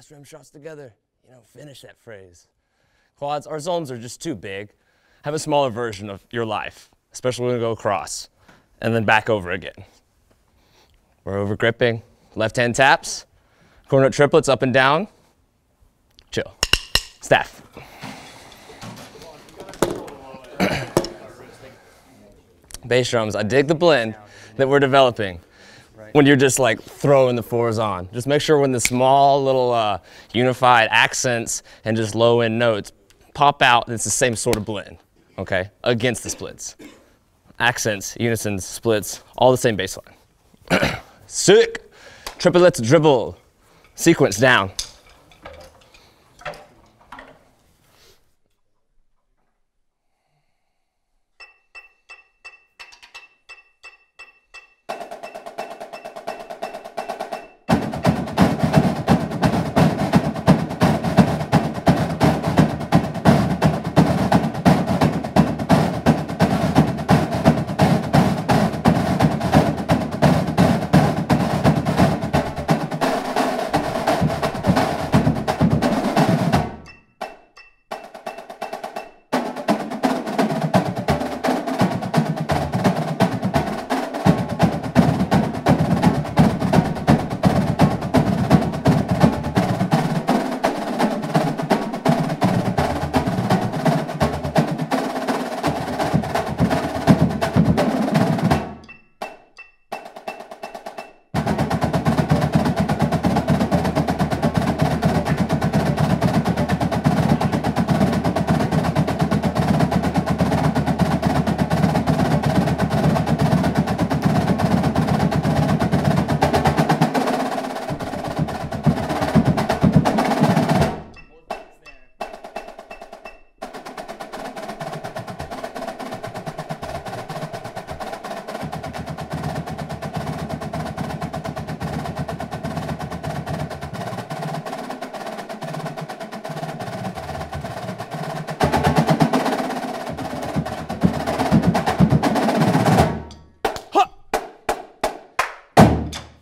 last rim shots together. You know, finish that phrase. Quads, our zones are just too big. Have a smaller version of your life, especially when we go across and then back over again. We're over gripping, left hand taps, corner nut triplets up and down, chill, staff. Bass drums, I dig the blend that we're developing when you're just like throwing the fours on. Just make sure when the small little unified accents and just low end notes pop out, and it's the same sort of blend, okay? Against the splits. Accents, unisons, splits, all the same bass line. Sick, triplets dribble, sequence down.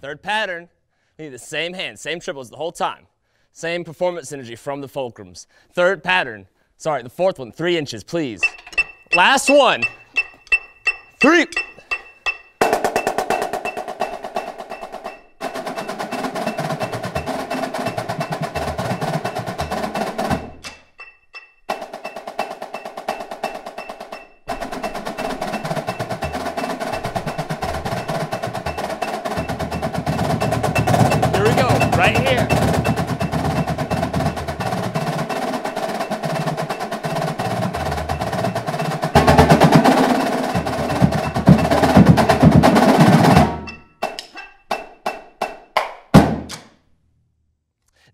Third pattern, we need the same hand, same triples the whole time. Same performance energy from the fulcrums. Third pattern, sorry, the fourth one, 3 inches, please. Last one, 3.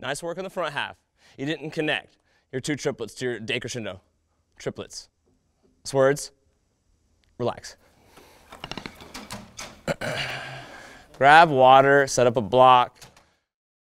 Nice work on the front half. You didn't connect your two triplets to your decrescendo. Triplets. Swords. Relax. Grab water, set up a block,